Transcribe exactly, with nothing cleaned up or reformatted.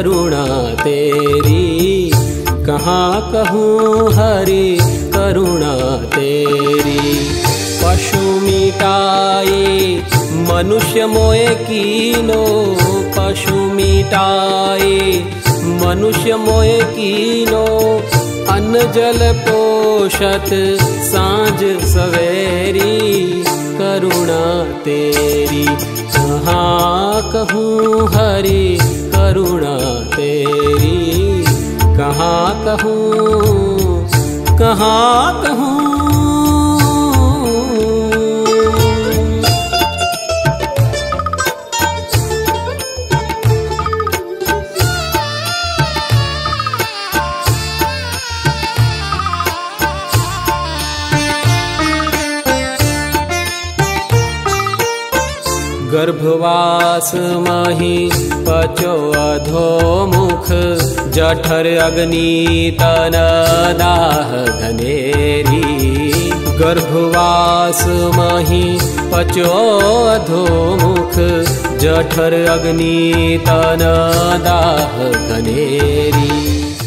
करुणा तेरी, कहाँ कहूँ हरि करुणा तेरी। पशु मिटाई मनुष्य मोए कीनो, पशु मिटाई मनुष्य मोए कीनो। अन्न जल पोषत सांझ सवेरी, करुणा तेरी कहाँ कहूँ हरि करुणा तेरी। कहाँ कहूँ कहाँ कहूँ गर्भवास मही पचो अधोमुख, जठर अग्नि तन दाह घनेरी। गर्भवास मही पचो अधोमुख, जठर अग्नि तन दाह घनेरी।